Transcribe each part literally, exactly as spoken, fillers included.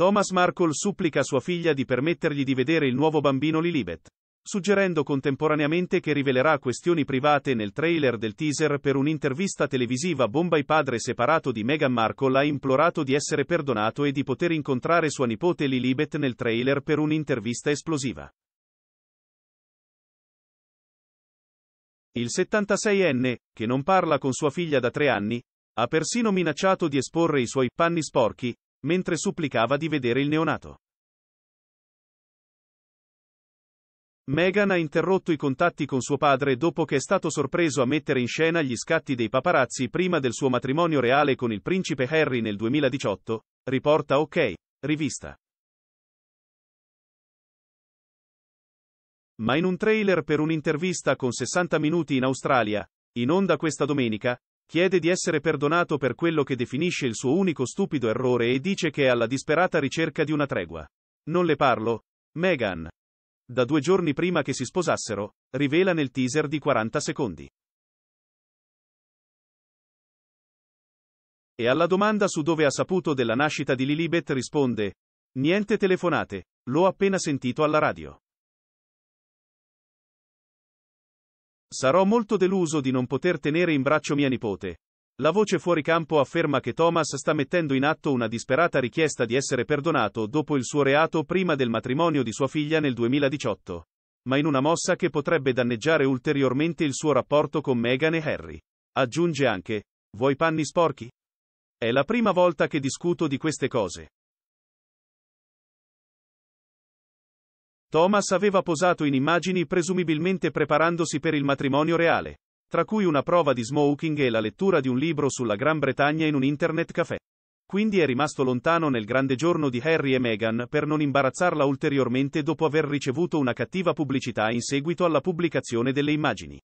Thomas Markle supplica a sua figlia di permettergli di vedere il nuovo bambino Lilibet, suggerendo contemporaneamente che rivelerà questioni private nel trailer del teaser per un'intervista televisiva bomba. Il padre separato di Meghan Markle ha implorato di essere perdonato e di poter incontrare sua nipote Lilibet nel trailer per un'intervista esplosiva. Il settantaseienne, che non parla con sua figlia da tre anni, ha persino minacciato di esporre i suoi panni sporchi, mentre supplicava di vedere il neonato. Meghan ha interrotto i contatti con suo padre dopo che è stato sorpreso a mettere in scena gli scatti dei paparazzi prima del suo matrimonio reale con il principe Harry nel duemiladiciotto, riporta OK, rivista. Ma in un trailer per un'intervista con sessanta minuti in Australia, in onda questa domenica, chiede di essere perdonato per quello che definisce il suo unico stupido errore e dice che è alla disperata ricerca di una tregua. Non le parlo, Meghan. Da due giorni prima che si sposassero, rivela nel teaser di quaranta secondi. E alla domanda su dove ha saputo della nascita di Lilibet risponde: "Niente telefonate, l'ho appena sentito alla radio. Sarò molto deluso di non poter tenere in braccio mia nipote." La voce fuori campo afferma che Thomas sta mettendo in atto una disperata richiesta di essere perdonato dopo il suo reato prima del matrimonio di sua figlia nel duemiladiciotto, ma in una mossa che potrebbe danneggiare ulteriormente il suo rapporto con Meghan e Harry. Aggiunge anche: "Vuoi panni sporchi? È la prima volta che discuto di queste cose." Thomas aveva posato in immagini presumibilmente preparandosi per il matrimonio reale, tra cui una prova di smoking e la lettura di un libro sulla Gran Bretagna in un internet caffè. Quindi è rimasto lontano nel grande giorno di Harry e Meghan per non imbarazzarla ulteriormente dopo aver ricevuto una cattiva pubblicità in seguito alla pubblicazione delle immagini.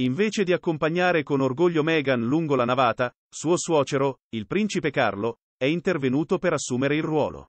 Invece di accompagnare con orgoglio Meghan lungo la navata, suo suocero, il principe Carlo, è intervenuto per assumere il ruolo.